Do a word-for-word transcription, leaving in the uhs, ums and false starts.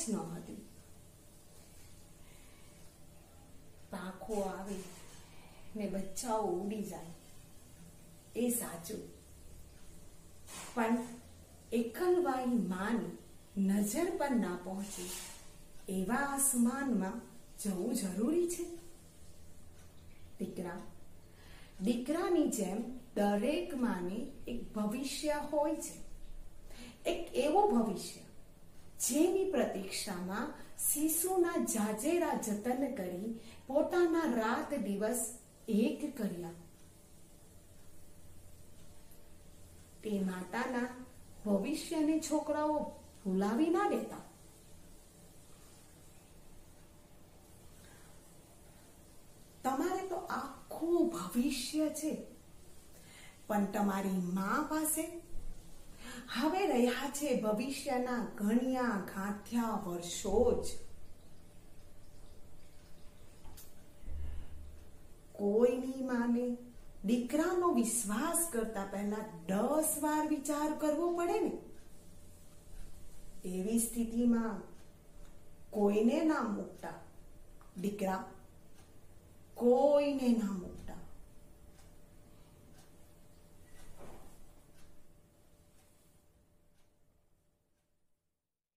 જ ન હતી. પાંખો આવે ને બચ્ચાઓ ઉડી જાય એ સાચું, પણ એકલવાઈ માની નજર પર ના પહોંચે એવા આસમાનમાં જવું જરૂરી છે. દીકરા દીકરાની જેમ દરેક માને એક ભવિષ્ય હોય છે, એક એવો ભવિષ્ય જેની પ્રતીક્ષામાં શિશુના જાજેરા જતન કરી પોતાના રાત દિવસ એક કર્યા. તે માતાના ભવિષ્યને છોકરાઓ ભૂલાવી ના દેતા. તમારે તો આખું ભવિષ્ય છે, પણ તમારી માં પાસે હવે રહ્યા છે ભવિષ્યના ઘણ્યા ગાંઠ્યા વર્ષો જ. કોઈની માને દીકરાનો વિશ્વાસ કરતા પહેલા દસ વાર વિચાર કરવો પડે ને. એવી સ્થિતિમાં કોઈને ના મૂકતા દીકરા, કોઈને ના મૂકતા.